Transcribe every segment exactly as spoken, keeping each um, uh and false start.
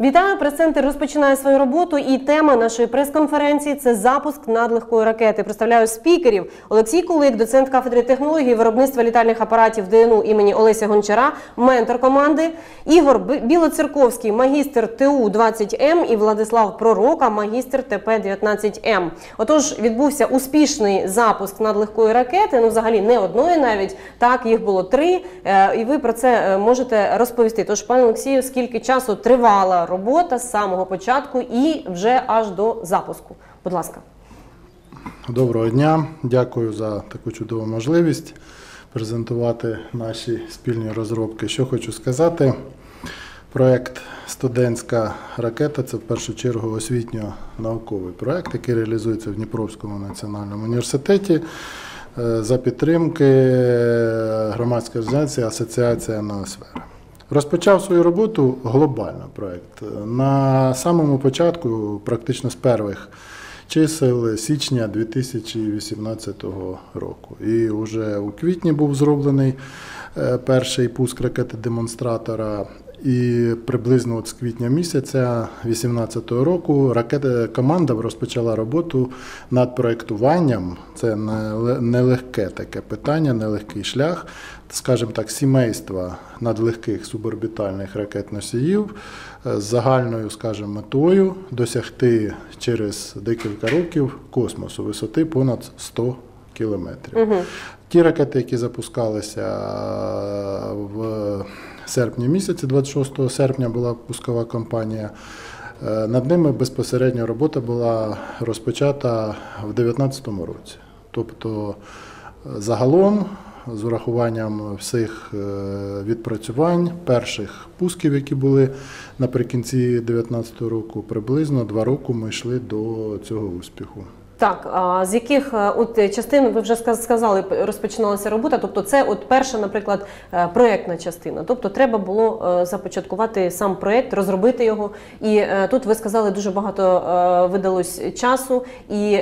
Вітаю, прес-центр розпочинає свою роботу, і тема нашої прес-конференції – це запуск надлегкої ракети. Представляю спікерів. Олексій Кулик, доцент кафедри технології виробництва літальних апаратів ДНУ імені Олеся Гончара, ментор команди, Ігор Білоцерковський, магістр Т У двадцять М і Владислав Пророка, магістр Т П дев'ятнадцять М. Отож, відбувся успішний запуск надлегкої ракети, ну взагалі не одної навіть, так, їх було три, і ви про це можете розповісти. Тож, пане Олексію, скільки часу тривала робота з самого початку і вже аж до запуску? Будь ласка. Доброго дня. Дякую за таку чудову можливість презентувати наші спільні розробки. Що хочу сказати. Проєкт «Студентська ракета» – це в першу чергу освітньо-науковий проєкт, який реалізується в Дніпровському національному університеті за підтримки громадської організації «Асоціація на сферу». Розпочав свою роботу глобально проєкт. На самому початку, практично з перших чисел січня дві тисячі вісімнадцятого року. І вже у квітні був зроблений перший пуск ракети-демонстратора. І приблизно от з квітня місяця дві тисячі вісімнадцятого року команда розпочала роботу над проєктуванням. Це нелегке таке питання, нелегкий шлях, скажімо так, сімейства надлегких суборбітальних ракет-носіїв з загальною, скажімо, метою досягти через декілька років космосу висоти понад сто кілометрів. Угу. Ті ракети, які запускалися в серпні місяці, двадцять шостого серпня була пускова кампанія, над ними безпосередньо робота була розпочата в дві тисячі дев'ятнадцятому році. Тобто загалом, з урахуванням всіх відпрацювань, перших пусків, які були наприкінці дві тисячі дев'ятнадцятого року, приблизно два роки ми йшли до цього успіху. Так, а з яких от частин, ви вже сказали, розпочиналася робота, тобто це от перша, наприклад, проєктна частина, тобто треба було започаткувати сам проєкт, розробити його, і тут ви сказали, дуже багато видалось часу, і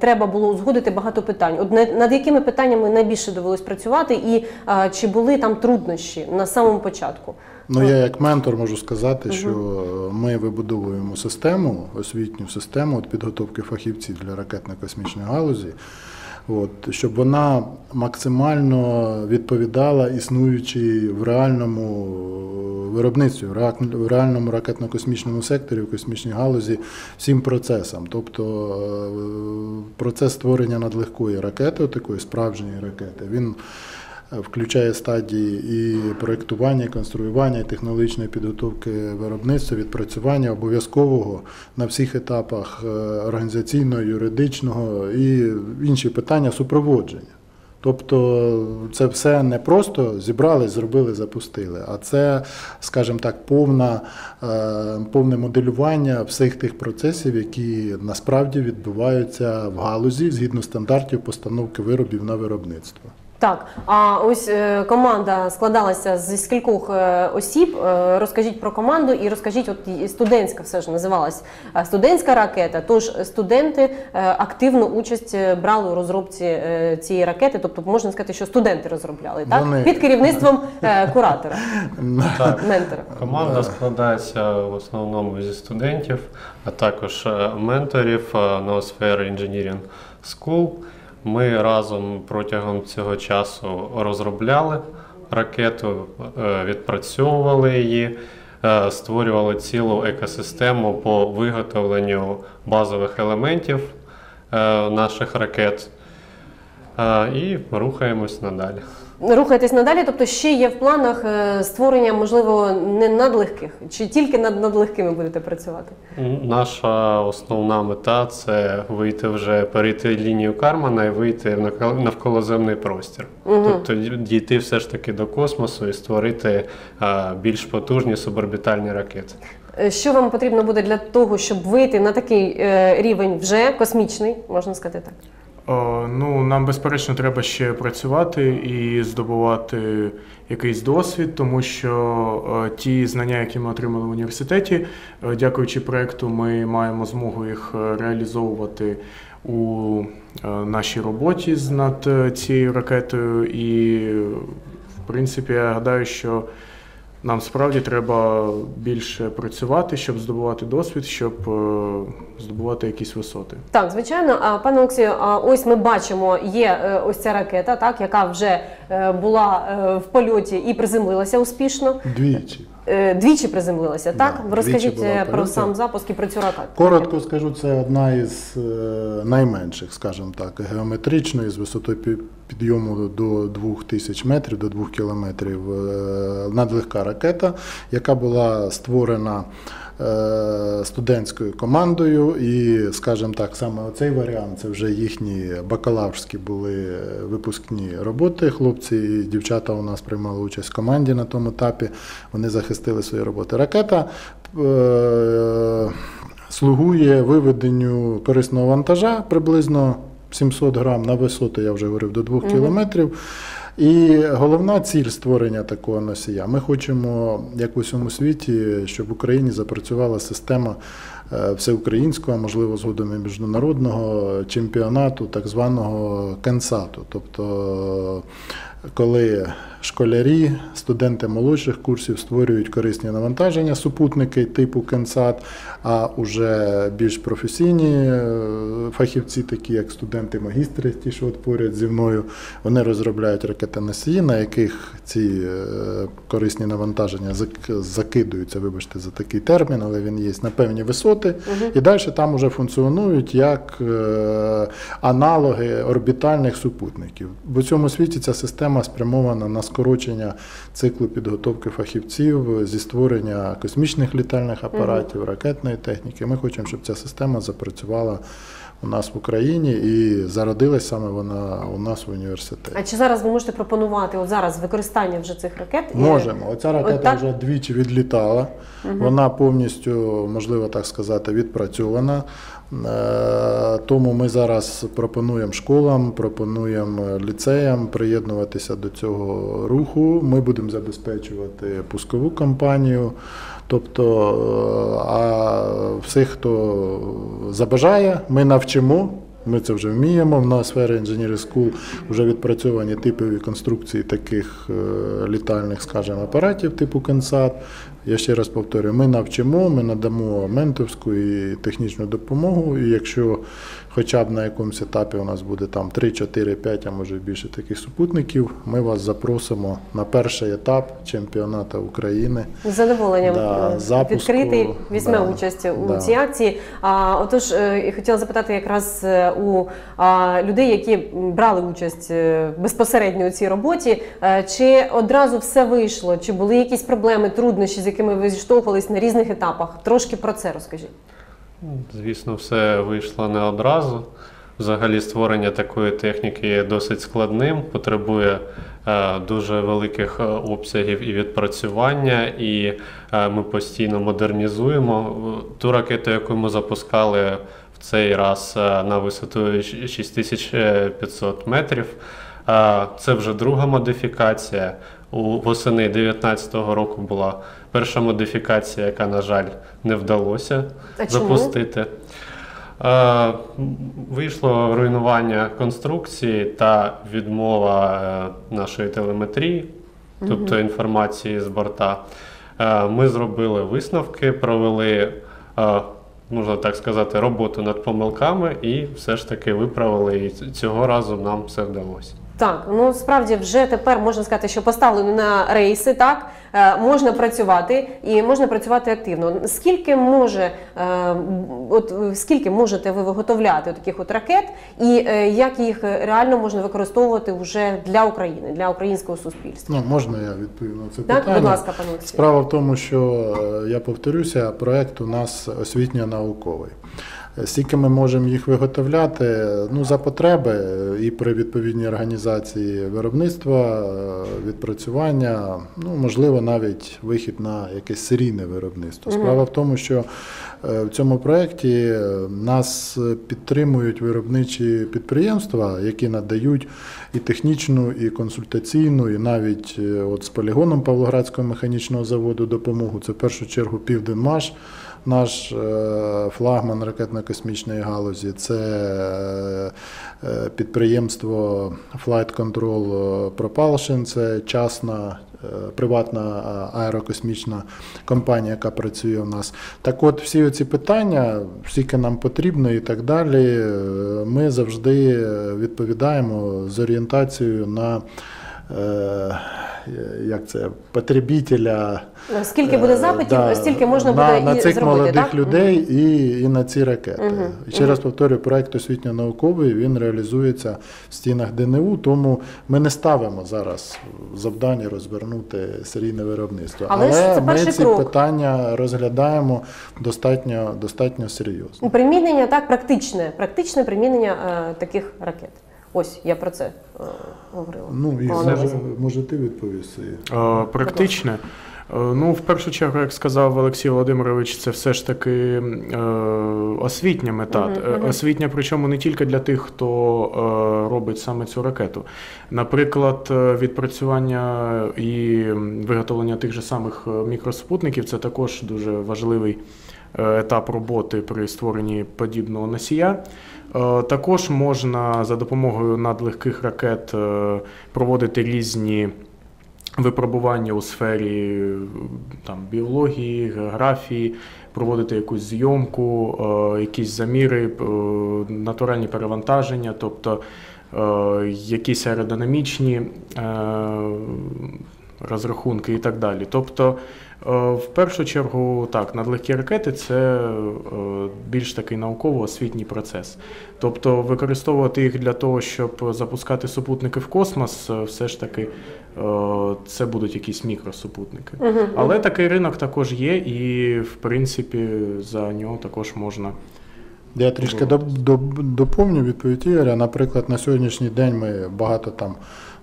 треба було узгодити багато питань. От над якими питаннями найбільше довелось працювати, і чи були там труднощі на самому початку? Ну, я як ментор можу сказати, що ми вибудовуємо систему, освітню систему підготовки фахівців для ракетно-космічної галузі, щоб вона максимально відповідала існуючій в реальному виробництві, в реальному ракетно-космічному секторі, в космічній галузі всім процесам. Тобто процес створення надлегкої ракети, такої справжньої ракети, він включає стадії і проєктування, і конструювання, і технологічної підготовки виробництва, відпрацювання обов'язкового на всіх етапах організаційного, юридичного і інші питання супроводження. Тобто це все не просто зібрали, зробили, запустили, а це, скажімо так, повне, повне моделювання всіх тих процесів, які насправді відбуваються в галузі згідно стандартів постановки виробів на виробництво. Так, а ось команда складалася зі скількох осіб. Розкажіть про команду і розкажіть, от студентська все ж називалась студентська ракета, тож студенти активну участь брали у розробці цієї ракети, тобто можна сказати, що студенти розробляли, так? Вони... Під керівництвом куратора, так. Ментора. Команда складається в основному зі студентів, а також менторів Noosphere Engineering School. Ми разом протягом цього часу розробляли ракету, відпрацьовували її, створювали цілу екосистему по виготовленню базових елементів наших ракет і рухаємось надалі. Рухаєтесь надалі, тобто ще є в планах створення, можливо, не надлегких, чи тільки над надлегкими будете працювати? Наша основна мета – це вийти вже, перейти лінію Кармана і вийти в навколоземний простір. Угу. Тобто дійти все ж таки до космосу і створити більш потужні суборбітальні ракети. Що вам потрібно буде для того, щоб вийти на такий рівень вже космічний, можна сказати так? Ну, нам, безперечно, треба ще працювати і здобувати якийсь досвід, тому що ті знання, які ми отримали в університеті, дякуючи проєкту, ми маємо змогу їх реалізовувати у нашій роботі над цією ракетою. І, в принципі, я гадаю, що Нам справді треба більше працювати, щоб здобувати досвід, щоб здобувати якісь висоти. Так, звичайно. Пане Олексію, ось ми бачимо, є ось ця ракета, так, яка вже була в польоті і приземлилася успішно. Двічі. Двічі приземлилася, так? Да, Розкажіть про сам запуск і про цю ракету. Коротко скажу, це одна із найменших, скажімо так, геометричної, з висотою підйому до двох тисяч метрів, до двох кілометрів, надлегка ракета, яка була створена студентською командою і, скажімо так, саме оцей варіант, це вже їхні бакалаврські були випускні роботи, хлопці і дівчата у нас приймали участь в команді на тому етапі, вони захистили свої роботи. Ракета е- слугує виведенню корисного вантажа приблизно сімсот грам на висоту, я вже говорив, до двох кілометрів. І головна ціль створення такого носія, ми хочемо, як у всьому світі, щоб в Україні запрацювала система всеукраїнського, можливо, згодом і міжнародного чемпіонату так званого Кенсату, тобто коли школярі, студенти молодших курсів створюють корисні навантаження, супутники типу Кенсат, а вже більш професійні фахівці, такі як студенти-магістри, ті, що от поряд зі мною, вони розробляють ракетоносії, на яких ці корисні навантаження закидуються, вибачте за такий термін, але він є, на певні висоти, угу. І далі там вже функціонують як аналоги орбітальних супутників. В усьому світі ця система спрямована на скорочення циклу підготовки фахівців зі створення космічних літальних апаратів, ракетної техніки. Ми хочемо, щоб ця система запрацювала у нас в Україні і зародилась саме вона у нас в університеті. А чи зараз ви можете пропонувати от зараз використання вже цих ракет? Можемо. Оця ракета от так? вже двічі відлітала. Угу. Вона повністю, можливо так сказати, відпрацьована. Тому ми зараз пропонуємо школам, пропонуємо ліцеям приєднуватися до цього руху. Ми будемо забезпечувати пускову кампанію. Тобто, а всіх, хто забажає, ми навчимо. Ми це вже вміємо. В Noosphere Engineering School вже відпрацьовані типові конструкції таких літальних, скажімо, апаратів типу Кенсат. Я ще раз повторюю, ми навчимо, ми надамо менторську і технічну допомогу, і якщо хоча б на якомусь етапі у нас буде там три, чотири, п'ять, а може більше таких супутників, ми вас запросимо на перший етап чемпіонату України. З задоволенням. Да, запуску. Відкритий візьме да, участь у да. цій акції. А, отож, і хотіла запитати якраз у а, людей, які брали участь безпосередньо у цій роботі, чи одразу все вийшло, чи були якісь проблеми, труднощі, з якими ви зіштовхувались на різних етапах? Трошки про це розкажіть. Звісно, все вийшло не одразу. Взагалі створення такої техніки є досить складним, потребує е, дуже великих обсягів і відпрацювання, і е, ми постійно модернізуємо. Ту ракету, яку ми запускали в цей раз е, на висоту шість тисяч п'ятсот метрів, е, це вже друга модифікація. У восени дві тисячі дев'ятнадцятого року була перша модифікація, яка, на жаль, не вдалося а запустити. Е, вийшло руйнування конструкції та відмова нашої телеметрії, тобто інформації з борта. Е, ми зробили висновки, провели, е, можна так сказати, роботу над помилками і все ж таки виправили, і цього разу нам все вдалося. Так, ну справді вже тепер можна сказати, що поставлено на рейси, так, можна працювати і можна працювати активно. Скільки може, от скільки можете ви виготовляти таких от ракет і як їх реально можна використовувати вже для України, для українського суспільства? Ну, можна я відповім на це питання? Так, будь ласка, пане Олексій. Справа в тому, що, я повторюся, проект у нас освітньо-науковий. Скільки ми можемо їх виготовляти, ну, за потреби і при відповідній організації виробництва, відпрацювання, ну, можливо, навіть вихід на якесь серійне виробництво. Справа в тому, що в цьому проєкті нас підтримують виробничі підприємства, які надають і технічну, і консультаційну, і навіть от з полігоном Павлоградського механічного заводу допомогу. Це в першу чергу Південмаш, наш флагман ракетно-космічної галузі, це підприємство Flight Control Propulsion, це частна приватна аерокосмічна компанія, яка працює у нас. Так от, всі ці питання, скільки нам потрібно і так далі, ми завжди відповідаємо з орієнтацією на, як це, потребителя. Скільки буде запитів, да, стільки можна на, буде на і зробити. На цих молодих так? людей і, і на ці ракети. Угу. І ще раз повторюю, проєкт освітньо-науковий, він реалізується в стінах ДНУ, тому ми не ставимо зараз завдання розвернути серійне виробництво. Але, Але ми ці крок. питання розглядаємо достатньо, достатньо серйозно. Примінення, так, практичне, практичне примінення е, таких ракет. Ось, я про це е, говорила. Ну, і зараз, може, ти відповісти. Е, практичне. Ну, в першу чергу, як сказав Олексій Володимирович, це все ж таки е, освітня мета. Mm-hmm. Освітня, причому не тільки для тих, хто е, робить саме цю ракету. Наприклад, відпрацювання і виготовлення тих же самих мікроспутників – це також дуже важливий етап роботи при створенні подібного носія. Також можна за допомогою надлегких ракет проводити різні випробування у сфері там, біології, географії, проводити якусь зйомку, якісь заміри, натуральні перевантаження, тобто якісь аеродинамічні розрахунки і так далі. Тобто, в першу чергу, так, надлегкі ракети – це більш такий науково-освітній процес. Тобто використовувати їх для того, щоб запускати супутники в космос, все ж таки це будуть якісь мікросупутники. Угу. Але такий ринок також є і, в принципі, за нього також можна. Я трішки доповню відповідь Ігоря. Наприклад, на сьогоднішній день ми багато там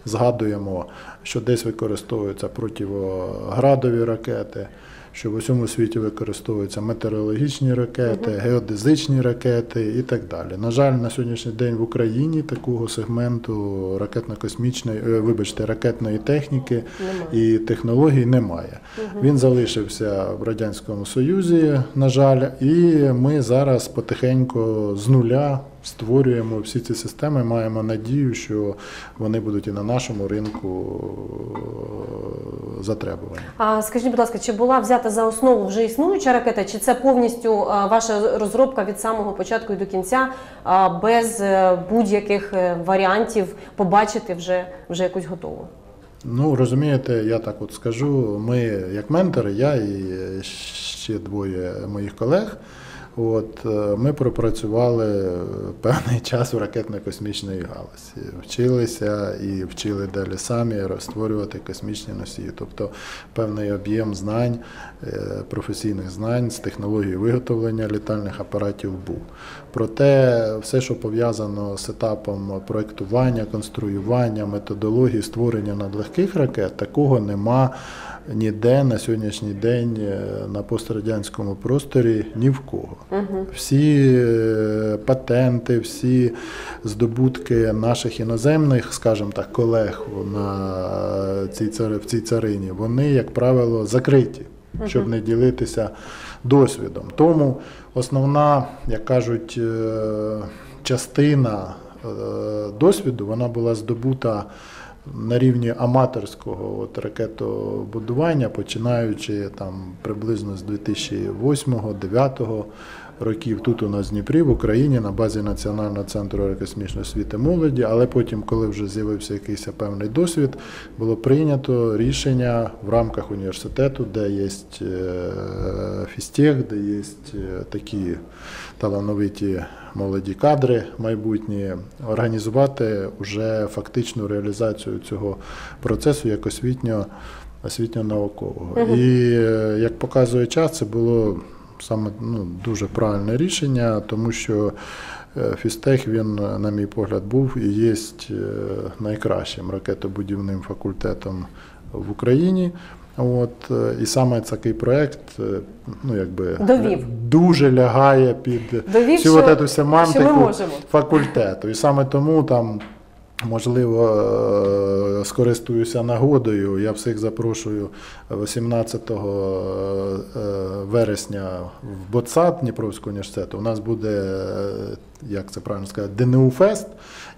згадуємо, що десь використовуються противоградові ракети, що в усьому світі використовуються метеорологічні ракети, геодезичні ракети і так далі. На жаль, на сьогоднішній день в Україні такого сегменту ракетно-космічної, вибачте, ракетної техніки немає. І технологій немає. Угу. Він залишився в Радянському Союзі, на жаль, і ми зараз потихеньку з нуля створюємо всі ці системи, маємо надію, що вони будуть і на нашому ринку затребувані. А скажіть, будь ласка, чи була взята за основу вже існуюча ракета, чи це повністю ваша розробка від самого початку і до кінця, без будь-яких варіантів побачити вже, вже якусь готову? Ну, розумієте, я так от скажу, ми як ментори, я і ще двоє моїх колег, от, ми пропрацювали певний час у ракетно-космічної галузі, вчилися і вчили далі самі створювати космічні носії, тобто певний об'єм знань, професійних знань з технології виготовлення літальних апаратів був. Проте все, що пов'язано з етапом проєктування, конструювання, методології створення надлегких ракет, такого нема ніде на сьогоднішній день на пострадянському просторі ні в кого. Угу. Всі патенти, всі здобутки наших іноземних, скажімо так, колег на цій, в цій царині, вони, як правило, закриті, угу, щоб не ділитися досвідом. Тому основна, як кажуть, частина досвіду, вона була здобута на рівні аматорського от, ракетобудування, починаючи там, приблизно з дві тисячі восьмого — дві тисячі дев'ятого років тут у нас в Дніпрі, в Україні, на базі Національного центру агрокосмічної освіти молоді, але потім, коли вже з'явився якийсь певний досвід, було прийнято рішення в рамках університету, де є фізтех, де є такі талановиті молоді кадри майбутні, організувати вже фактичну реалізацію цього процесу як освітньо-наукового. Угу. І, як показує час, це було саме, ну, дуже правильне рішення, тому що фізтех, він, на мій погляд, був і є найкращим ракетобудівним факультетом в Україні. От, і саме такий проєкт, ну, якби, дуже лягає під Довів, всю що, от цю семантику факультету. І саме тому там Можливо, скористуюся нагодою, я всіх запрошую вісімнадцятого вересня в БОЦАД Дніпровського університету. У нас буде, як це правильно сказати, ДНУ-фест,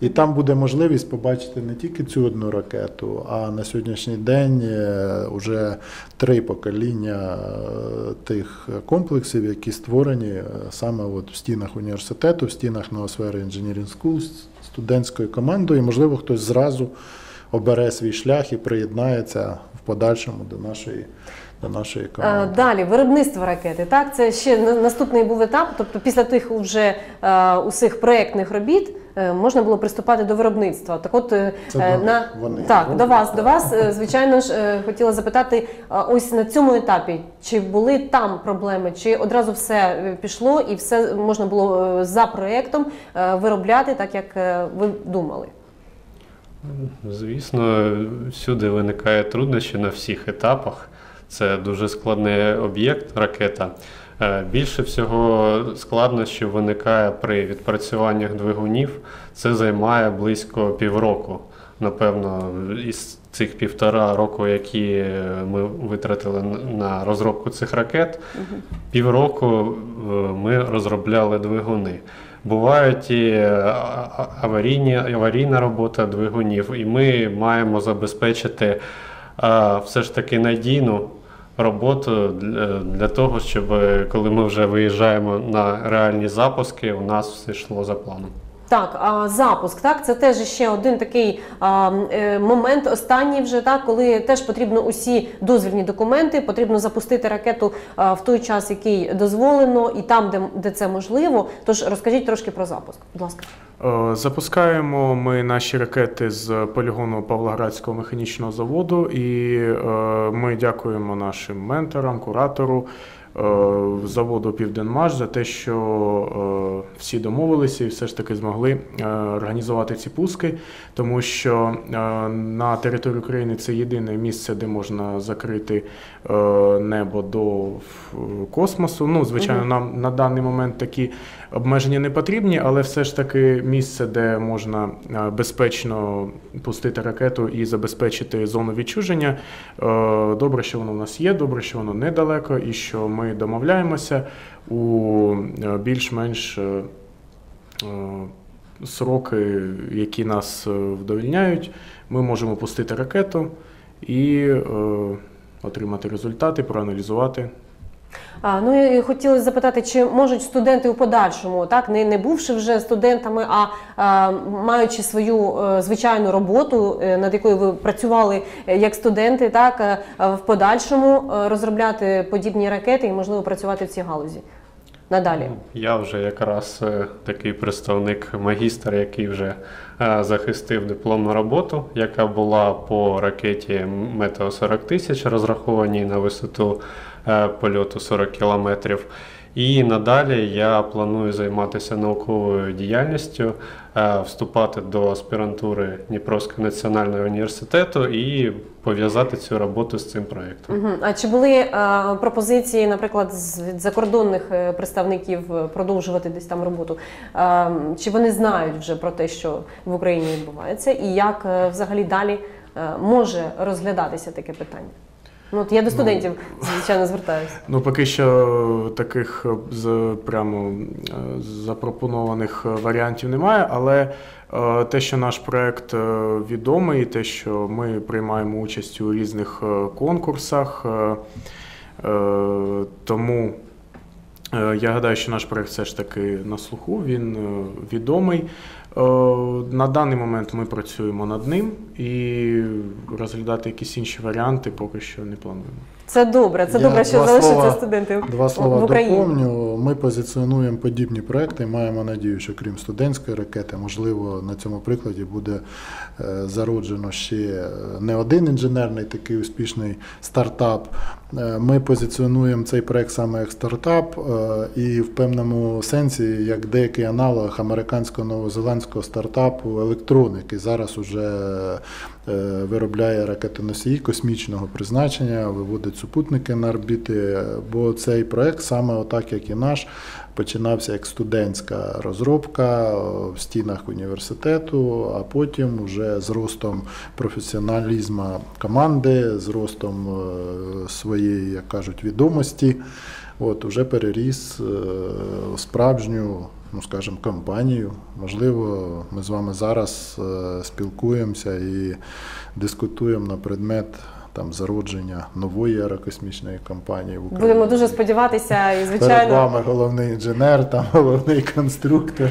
і там буде можливість побачити не тільки цю одну ракету, а на сьогоднішній день вже три покоління тих комплексів, які створені саме от в стінах університету, в стінах Noosphere Engineering School, студентською командою. Можливо, хтось зразу обере свій шлях і приєднається в подальшому до нашої, до нашої команди. Далі, виробництво ракети. Так? Це ще наступний був етап, тобто після тих вже усіх проєктних робіт можна було приступати до виробництва. Так от, на... вони, так, вони. До вас, до вас, звичайно ж, хотіла запитати, ось на цьому етапі, чи були там проблеми, чи одразу все пішло і все можна було за проєктом виробляти так, як ви думали? Звісно, всюди виникає труднощі на всіх етапах. Це дуже складний об'єкт, ракета. Більше всього складнощів виникає при відпрацюваннях двигунів. Це займає близько півроку. Напевно, із цих півтора року, які ми витратили на розробку цих ракет, півроку ми розробляли двигуни. Бувають і аварійні, аварійна робота двигунів, і ми маємо забезпечити а, все ж таки надійну роботу для, для того, щоб коли ми вже виїжджаємо на реальні запуски, у нас все йшло за планом. Так, а запуск, так, це теж ще один такий а, момент, останній вже, так, коли теж потрібно усі дозвільні документи, потрібно запустити ракету а, в той час, який дозволено, і там, де, де це можливо. Тож розкажіть трошки про запуск, будь ласка. Запускаємо ми наші ракети з полігону Павлоградського механічного заводу, і е, ми дякуємо нашим менторам, куратору заводу «Південмаш» за те, що всі домовилися і все ж таки змогли організувати ці пуски, тому що на території України це єдине місце, де можна закрити небо до космосу. Ну, звичайно, нам на даний момент такі обмеження не потрібні, але все ж таки місце, де можна безпечно пустити ракету і забезпечити зону відчуження. Добре, що воно в нас є, добре, що воно недалеко і що ми домовляємося у більш-менш сроки, які нас вдовольняють. Ми можемо пустити ракету і отримати результати, проаналізувати. А, ну і хотілося запитати, чи можуть студенти у подальшому, так, не, не бувши вже студентами, а, а маючи свою а, звичайну роботу, над якою ви працювали як студенти, так, а, в подальшому а, розробляти подібні ракети і, можливо, працювати в цій галузі надалі? Я вже якраз такий представник, магістр, який вже а, захистив дипломну роботу, яка була по ракеті Метеор сорок тисяч, розрахованій на висоту польоту сорок кілометрів. І надалі я планую займатися науковою діяльністю, вступати до аспірантури Дніпровського національного університету і пов'язати цю роботу з цим проєктом. А чи були а, пропозиції, наприклад, від закордонних представників продовжувати десь там роботу? А, чи вони знають вже про те, що в Україні відбувається, і як взагалі далі може розглядатися таке питання? Ну, от я до студентів, ну, звичайно, звертаюся. Ну, поки що таких прямо запропонованих варіантів немає, але те, що наш проєкт відомий, те, що ми приймаємо участь у різних конкурсах, тому я гадаю, що наш проєкт все ж таки на слуху, він відомий. На даний момент ми працюємо над ним і розглядати якісь інші варіанти поки що не плануємо. Це добре, це я добре, що залишаться студенти. Два слова доповню. Ми позиціонуємо подібні проекти і маємо надію, що крім студентської ракети, можливо, на цьому прикладі буде зароджено ще не один інженерний такий успішний стартап. Ми позиціонуємо цей проект саме як стартап і в певному сенсі як деякий аналог американсько-новозеландського американського стартапу «Електрон», який зараз уже виробляє ракетоносії космічного призначення, виводить супутники на орбіти, бо цей проект саме отак, як і наш, починався як студентська розробка в стінах університету, а потім вже з ростом професіоналізму команди, з ростом своєї, як кажуть, відомості, от, вже переріс у справжню, ну, скажімо, компанію. Можливо, ми з вами зараз спілкуємося і дискутуємо на предмет там зародження нової аерокосмічної компанії в Україні. Будемо дуже сподіватися, і звичайно. Перед вами головний інженер, там головний конструктор.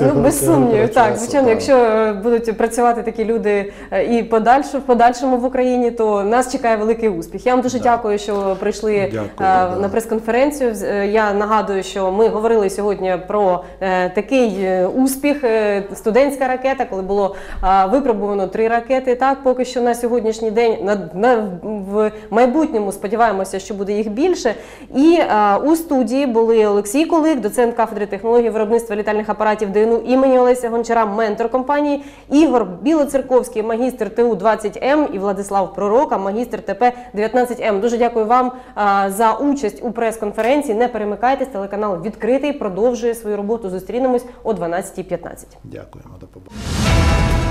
Ну, без сумніву, так, звичайно, якщо будуть працювати такі люди і подальше, в подальшому в Україні, то нас чекає великий успіх. Я вам дуже дякую, що прийшли дякую, на прес-конференцію. Я нагадую, що ми говорили сьогодні про такий успіх. Студентська ракета, коли було випробовано три ракети, так, поки що на сьогоднішній день, на, на, в майбутньому сподіваємося, що буде їх більше. І а, у студії були Олексій Кулик, доцент кафедри технології виробництва літальних апаратів ДНУ імені Олеся Гончара, ментор компанії, Ігор Білоцерковський, магістр Т У двадцять М, і Владислав Пророка, магістр Т П дев'ятнадцять М. Дуже дякую вам а, за участь у прес-конференції. Не перемикайтесь, телеканал «Відкритий» продовжує свою роботу. Зустрінемось о дванадцятій п'ятнадцять. Дякуємо, до побачення.